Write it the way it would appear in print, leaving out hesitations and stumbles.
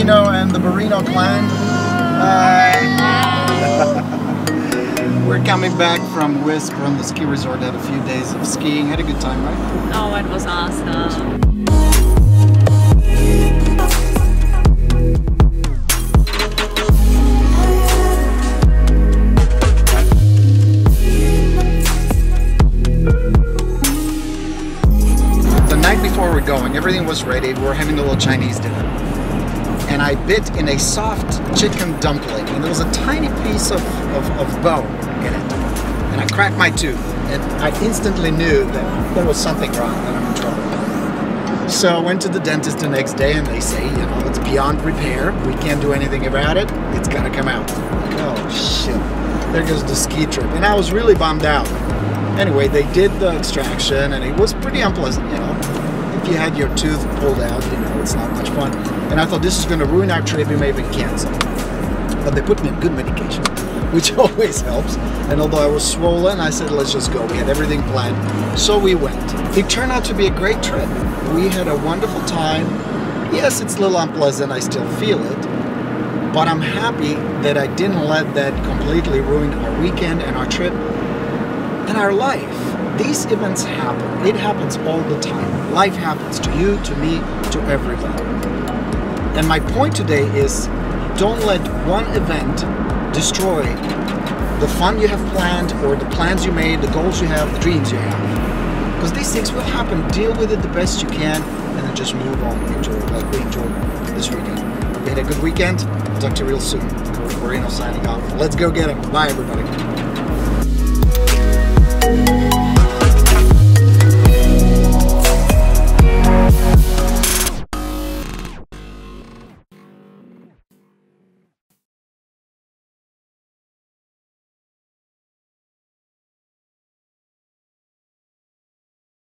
Borino and the Borino clan. We're coming back from Whistler, from the ski resort. Had a few days of skiing. Had a good time, right? Oh, it was awesome. Before we're going, everything was ready. We're having a little Chinese dinner, and I bit in a soft chicken dumpling, and there was a tiny piece of bone in it, and I cracked my tooth, and I instantly knew that there was something wrong, that I'm in trouble. So I went to the dentist the next day, and they say, you know, it's beyond repair. We can't do anything about it. It's gonna come out. Like, oh shit! There goes the ski trip, and I was really bummed out. Anyway, they did the extraction, and it was pretty unpleasant, you know. If you had your tooth pulled out, you know, it's not much fun. And I thought, this is going to ruin our trip, it may even cancel. But they put me on good medication, which always helps. And although I was swollen, I said, let's just go. We had everything planned, so we went. It turned out to be a great trip. We had a wonderful time. Yes, it's a little unpleasant, I still feel it. But I'm happy that I didn't let that completely ruin our weekend and our trip. In our life, these events happen. It happens all the time. Life happens to you, to me, to everybody. And my point today is, don't let one event destroy the fun you have planned, or the plans you made, the goals you have, the dreams you have. Because these things will happen. Deal with it the best you can, and then just move on. Enjoy, like we enjoyed this weekend. We had a good weekend. I'll talk to you real soon. Borino signing off. Let's go get him. Bye, everybody.